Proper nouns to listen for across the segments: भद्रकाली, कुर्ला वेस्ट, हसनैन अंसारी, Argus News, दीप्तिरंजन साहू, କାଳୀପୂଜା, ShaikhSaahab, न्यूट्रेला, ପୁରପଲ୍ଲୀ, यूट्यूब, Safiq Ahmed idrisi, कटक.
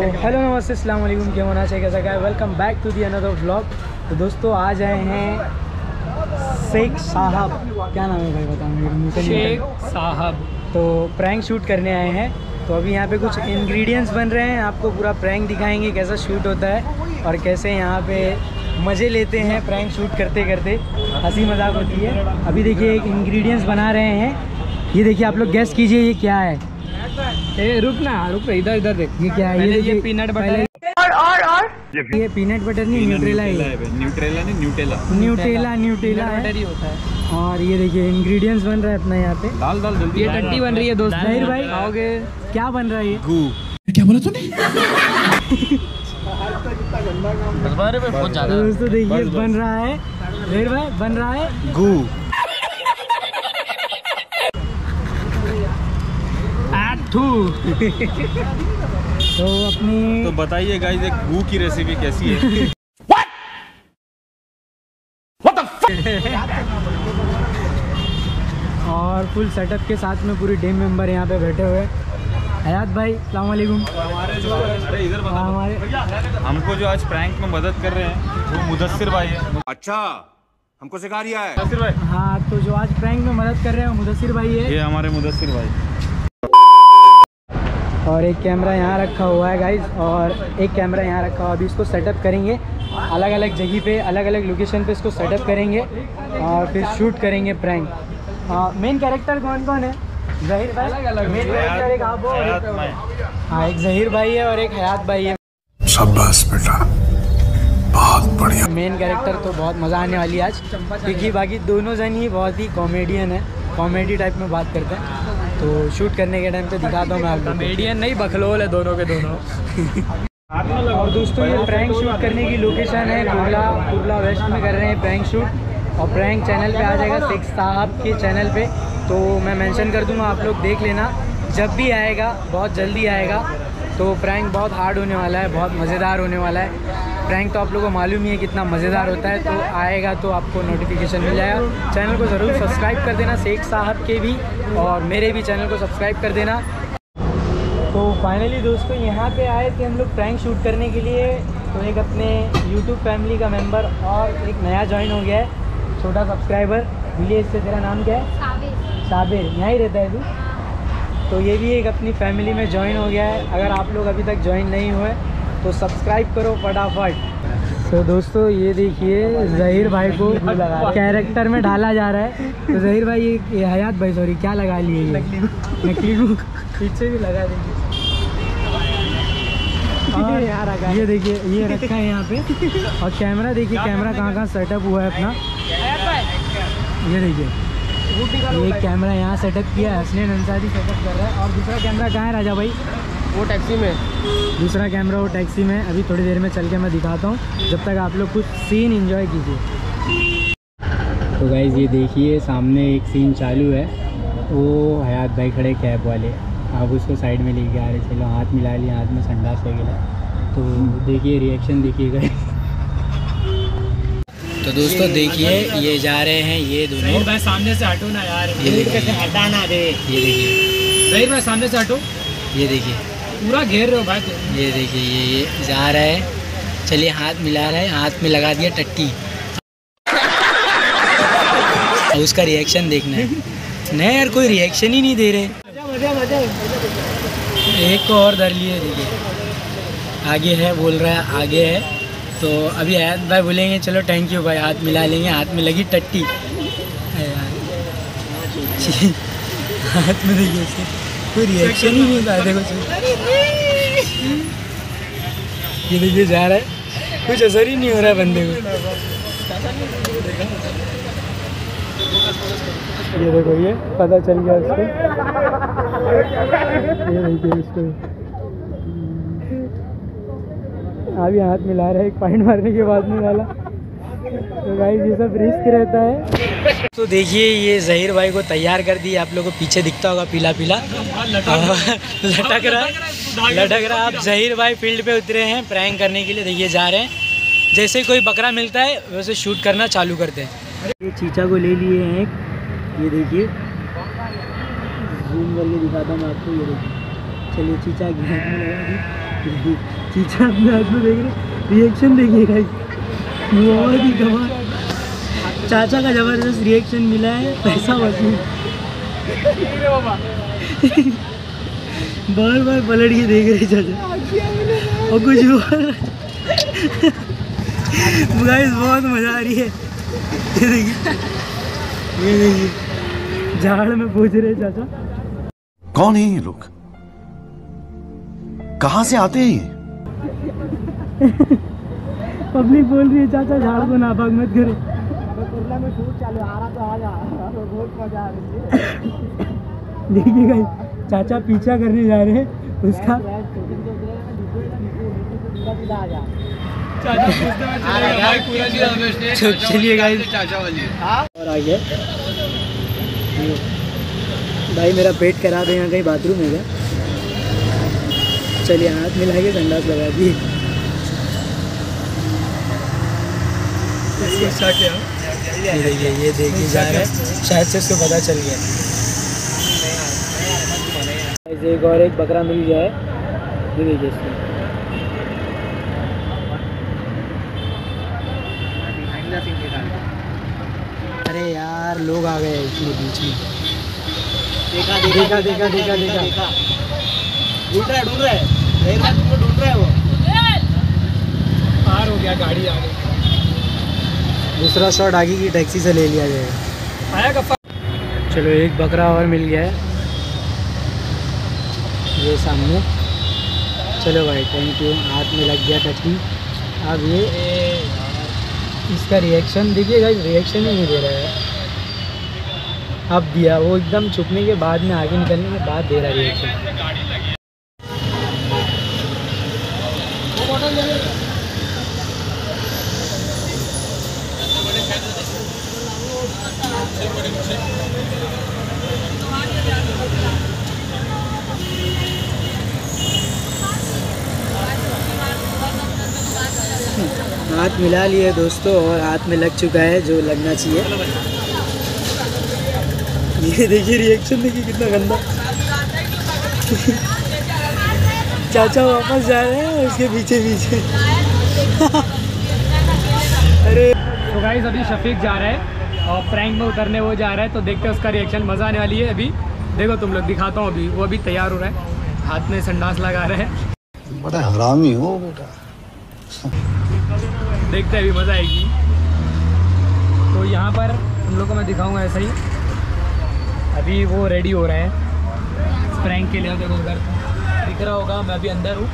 Hello नमस्ते अस्सलाम वालेकुम, क्या होना चाहिए, कैसा क्या, welcome back to the another vlog. तो दोस्तों आज आए हैं शेख साहब, क्या नाम है भाई बताओ, शेख साहब। तो प्रैंक शूट करने आए हैं। तो अभी यहाँ पे कुछ इंग्रेडिएंट्स बन रहे हैं, आपको पूरा प्रैंक दिखाएंगे कैसा शूट होता है और कैसे यहाँ पे मज़े लेते हैं प्रैंक शूट करते करते, हंसी मजाक होती है। अभी देखिए एक इंग्रेडिएंट्स बना रहे हैं, ये देखिए, आप लोग गेस कीजिए ये क्या है। रुकना इधर इधर देख, ये क्या है, ये पीनट बटर और ये पीनट बटर नहीं, न्यूट्रेला है, न्यूट्रेला होता है। और ये देखिए इंग्रेडिएंट्स बन रहा है अपना यहाँ पे, दाल दाल जल्दी, ये टट्टी बन रही है दोस्त। नहीं भाई आओगे, क्या बन रहा है ये, क्या बोला तूने? दोस्तों देखिए बन रहा है, नहीं भाई बन रहा है गू। तो अपनी तो बताइए गाइस, एक गू की रेसिपी कैसी है? और फुल सेटअप के साथ में पूरी टीम मेंबर यहाँ पे बैठे हुए हैं। हयात भाई अस्सलाम वालेकुम। हमको जो आज प्रैंक में मदद कर रहे हैं वो मुदस्सिर भाई है। अच्छा, हमको सिखा रिया है मुदस्सिर भाई। हाँ, तो जो आज प्रैंक में मदद कर रहे हैं मुदस्सिर भाई है, ये हमारे मुदस्सिर भाई। और एक कैमरा यहाँ रखा हुआ है गाइज, और एक कैमरा यहाँ रखा हुआ, अभी इसको सेटअप करेंगे अलग अलग जगह पे, अलग अलग लोकेशन पे इसको सेटअप करेंगे और फिर शूट करेंगे प्रैंक। हाँ, मेन कैरेक्टर कौन कौन है? ज़हीर भाई अलग अलग, मेन कैरेक्टर एक आप हो, हाँ एक ज़हीर भाई है और एक हयात भाई है। शाबाश बेटा, बहुत बढ़िया। मेन कैरेक्टर तो बहुत मज़ा आने वाली है आज, क्योंकि बाकी दोनों जन ही बहुत ही कॉमेडियन है, कॉमेडी टाइप में बात करते हैं। तो शूट करने के टाइम पे दिखाता हूँ मैं आपको, कॉमेडियन नहीं बखलोल है दोनों के दोनों। और दोस्तों ये प्रैंक शूट करने की लोकेशन है कुर्ला वेस्ट में कर रहे हैं प्रैंक शूट, और प्रैंक चैनल पे आ जाएगा शेख साहब के चैनल पे, तो मैं मेंशन कर दूंगा, आप लोग देख लेना जब भी आएगा, बहुत जल्दी आएगा। तो प्रैंक बहुत हार्ड होने वाला है, बहुत मज़ेदार होने वाला है प्रैंक, तो आप लोगों को मालूम ही है कितना मज़ेदार होता है। तो आएगा तो आपको नोटिफिकेशन मिल जाएगा। चैनल को ज़रूर सब्सक्राइब कर देना शेख साहब के भी, और मेरे भी चैनल को सब्सक्राइब कर देना। तो फाइनली दोस्तों यहाँ पे आए थे हम लोग प्रैंक शूट करने के लिए, तो एक अपने यूट्यूब फैमिली का मेम्बर और एक नया ज्वाइन हो गया है छोटा सब्सक्राइबर, विलेज से। तेरा नाम क्या है? साबिर। यहाँ ही रहता है तू? तो ये भी एक अपनी फैमिली में ज्वाइन हो गया है। अगर आप लोग अभी तक ज्वाइन नहीं हुए तो सब्सक्राइब करो फटाफट। तो दोस्तों ये देखिए ज़हीर भाई को कैरेक्टर में ढाला जा रहा है। तो ज़हीर भाई ये हयात भाई सॉरी क्या लगा लिए, नकली पीछे भी लगा देंगे। ये देखिए ये रखा है यहाँ पे, और कैमरा देखिए कैमरा कहाँ सेटअप हुआ है अपना, ये देखिए ये कैमरा यहाँ सेटअप किया है, हसनैन अंसारी सेटअप कर रहा है। और दूसरा कैमरा कहाँ है राजा भाई? वो टैक्सी में, दूसरा कैमरा वो टैक्सी में। अभी थोड़ी देर में चल के मैं दिखाता हूँ, जब तक आप लोग कुछ सीन एंजॉय कीजिए। तो गाइज़ ये देखिए सामने एक सीन चालू है, वो हयात भाई खड़े कैब वाले, आप उसको साइड में लेके आ रहे, चलो हाथ मिला लिया, हाथ में संडास वगैरह। तो देखिए रिएक्शन देखिएगा। तो दोस्तों देखिए ये जा रहे हैं ये दोनों भाई, सामने से हटो ना यार, हटाना दे। ये देखिए ज़हीर भाई सामने से हटो, ये देखिए पूरा घेर रहे हो भाई। ये देखिए ये जा रहा है, चलिए हाथ मिला रहा है, हाथ में लगा दिया टट्टी, और उसका रिएक्शन देखना है। नहीं यार कोई रिएक्शन ही नहीं दे रहे। एक को और धर लिए, देखिए आगे है, बोल रहा है आगे है। तो अभी हयात भाई बोलेंगे चलो थैंक यू भाई, हाथ मिला लेंगे, हाथ में लगी टट्टी, हाथ में देखिए कोई रिएक्शन ही नहीं आता। देखो ये देखिए जा रहा है, कुछ असर ही नहीं हो रहा है बंदे को। ये देखो ये पता चल गया उसको, ये देखिए उसको अभी हाथ मिला रहा है, एक पॉइंट मारने के बाद में डाला। तो गाइस ये सब रिस्क रहता है। तो देखिए ये ज़हीर भाई को तैयार कर दिया, आप लोगों को पीछे दिखता होगा पीला पीला लटक रहा है, लटक रहा। आप ज़हीर भाई फील्ड पे उतरे हैं प्रैंक करने के लिए, देखिए जा रहे हैं, जैसे कोई बकरा मिलता है वैसे शूट करना चालू करते हैं। ये चीचा को ले लिए हैं एक, ये देखिए जूम करके दिखाता हूँ आपको, ये देखिए चलिए चीचा। चीचा अपने हाथ में देख रहे, रिएक्शन देखिए भाई, बहुत ही कमाल। चाचा का ज़बरदस्त रिएक्शन मिला है, पैसा वसूल। बार बार पलट के देख रहे चाचा और कुछ गाइस बहुत मज़ा आ रही है। ये देखिए, ये देखिए झाड़ में पूछ रहे चाचा कौन है ये लोग, कहाँ से आते हैं ये। पब्लिक बोल रही है चाचा झाड़ को नापाक मत करो। देखिए गाइस चाचा पीछा करने जा रहे हैं उसका। चलिए गाइस और आगे भाई मेरा पेट खराब है, यहाँ कहीं बाथरूम है क्या। चलिए हाथ मिला के संडास लगा दिए। ये देखिए जा रहा है, शायद से उसको पता चल गया। एक और एक बकरा मिल गया है, ये देखिए इसको। अरे यार लोग आ गए इसमें बीच में। देखा देखा देखा देखा देखा ढूंढ रहा है वो पार हो गया, गाड़ी आ गई। दूसरा शॉट आगे की टैक्सी से ले लिया जाएगा। आया कप्पा। चलो एक बकरा और मिल गया है ये सामने। चलो भाई थैंक यू, हाथ में लग गया टट्टी। अब ये इसका रिएक्शन देखिए गाइस, रिएक्शन ही नहीं दे रहा है। अब दिया वो एकदम छुपने के बाद में, आगे निकलने के बाद दे रहा है। हाथ मिला लिए दोस्तों और हाथ में लग चुका है जो लगना चाहिए। ये देखिए रिएक्शन देखिए कितना गंदा। चाचा वापस जा रहे हैं उसके पीछे पीछे। अरे तो गाइस अभी शफीक जा रहा है और प्रैंक में उतरने वो जा रहा है, तो देखते हैं उसका रिएक्शन। मज़ा आने वाली है। अभी देखो तुम लोग, दिखाता हूँ। अभी वो अभी तैयार हो रहा है, हाथ में संडास लगा रहा है। बड़ा हरामी हो बेटा। देखते हैं अभी मज़ा आएगी। तो यहाँ पर तुम लोग को मैं दिखाऊँगा ऐसा ही। अभी वो रेडी हो रहे हैं प्रैंक के लिए। देखो उधर दिख रहा होगा, मैं अभी अंदर हूँ।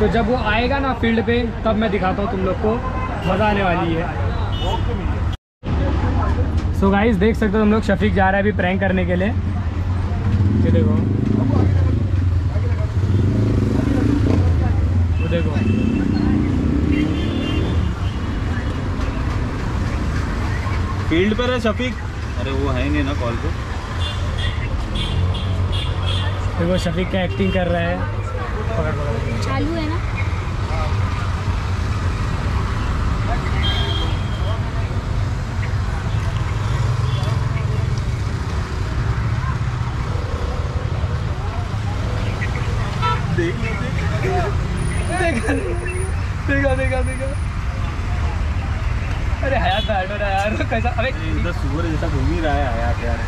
तो जब वो आएगा ना फील्ड पे तब मैं दिखाता हूँ तुम लोग को, मज़ा आने वाली है। सो गाइस देख सकते हो तुम लोग, शफीक जा रहा है अभी प्रैंक करने के लिए। ये देखो वो देखो फील्ड पर है शफीक। अरे वो है नहीं ना कॉल पे। देखो शफीक का एक्टिंग कर रहा है, चालू है ना। देखा देखा देखा देखा। अरे हयात बैठ रहा है यार, कैसा अबे इधर सुअर जैसा घूम ही रहा है हयात यार।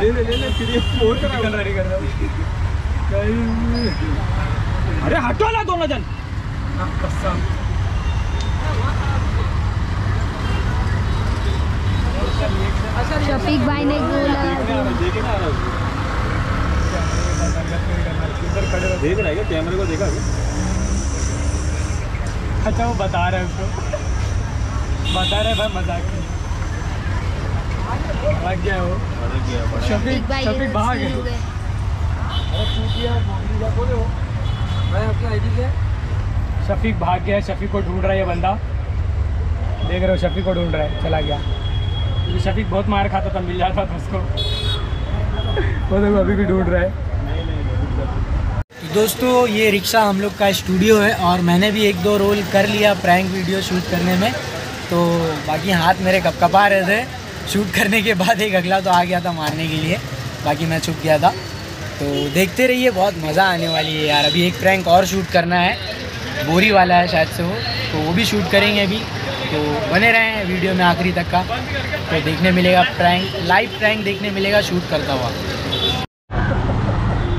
ले ले ले सीरियस मोड पे निकल रही कर रहा है। अरे हटो ना दोनों जन। कसम शफीक भाई ने बोला देख रहा है क्या, कैमरे को देखा। अच्छा वो बता रहा है उसको, बता रहे भाई मजाक भाग गया वो। शफीक शफीक भाग गया। शफीक भाग गया, शफीक को ढूंढ रहा है ये बंदा। देख रहे हो शफीक को ढूंढ रहा है, चला गया। क्योंकि शफीक बहुत मार खाता था, मिल जाता था उसको। वो देखो अभी भी ढूंढ रहा है। दोस्तों ये रिक्शा हम लोग का स्टूडियो है और मैंने भी एक दो रोल कर लिया प्रैंक वीडियो शूट करने में। तो बाकी हाथ मेरे कपकपा रहे थे। शूट करने के बाद एक अगला तो आ गया था मारने के लिए, बाकी मैं छुप गया था। तो देखते रहिए, बहुत मज़ा आने वाली है यार। अभी एक प्रैंक और शूट करना है, बोरी वाला है शायद से, वो तो वो भी शूट करेंगे अभी। तो बने रहें वीडियो में आखिरी तक का, तो देखने मिलेगा प्रैंक, लाइव प्रैंक देखने मिलेगा शूट करता हुआ।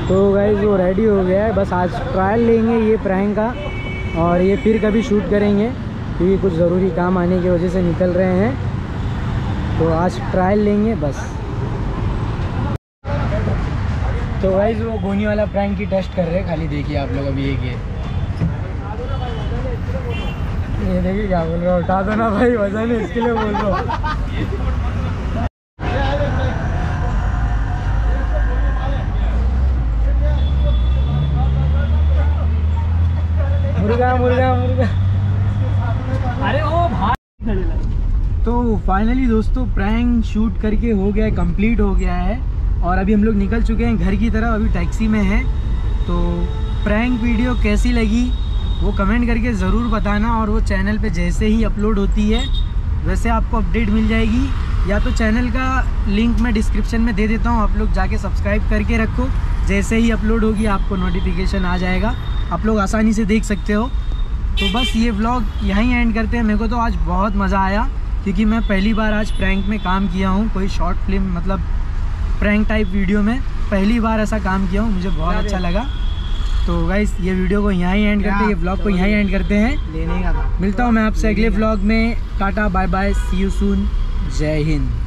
तो गाइस वो रेडी हो गया है, बस आज ट्रायल लेंगे ये प्रैंक का, और ये फिर कभी शूट करेंगे क्योंकि कुछ ज़रूरी काम आने की वजह से निकल रहे हैं। तो आज ट्रायल लेंगे बस। तो गाइस वो गोनी वाला प्रैंक की टेस्ट कर रहे हैं, खाली देखिए आप लोग अभी। एक ये देखिए क्या बोल रहा है, उठा दो ना भाई वजन, इसके लिए बोल रहा हूँ। मुर्गा मुर्गा मुर्गा, अरे ओ भाई। तो फाइनली दोस्तों प्रैंक शूट करके हो गया है, कंप्लीट हो गया है, और अभी हम लोग निकल चुके हैं घर की तरफ, अभी टैक्सी में हैं। तो प्रैंक वीडियो कैसी लगी वो कमेंट करके ज़रूर बताना, और वो चैनल पे जैसे ही अपलोड होती है वैसे आपको अपडेट मिल जाएगी, या तो चैनल का लिंक मैं डिस्क्रिप्शन में दे देता हूँ, आप लोग जाके सब्सक्राइब करके रखो, जैसे ही अपलोड होगी आपको नोटिफिकेशन आ जाएगा, आप लोग आसानी से देख सकते हो। तो बस ये व्लॉग यहीं एंड करते हैं। मेरे को तो आज बहुत मज़ा आया क्योंकि मैं पहली बार आज प्रैंक में काम किया हूँ, कोई शॉर्ट फिल्म मतलब प्रैंक टाइप वीडियो में पहली बार ऐसा काम किया हूँ, मुझे बहुत अच्छा लगा। तो गाइस ये वीडियो को यहाँ ही एंड करते हैं, ये व्लॉग को यहाँ ही एंड करते हैं। मिलता हूँ मैं आपसे अगले व्लॉग में, tata bye bye, see you soon, जय हिंद।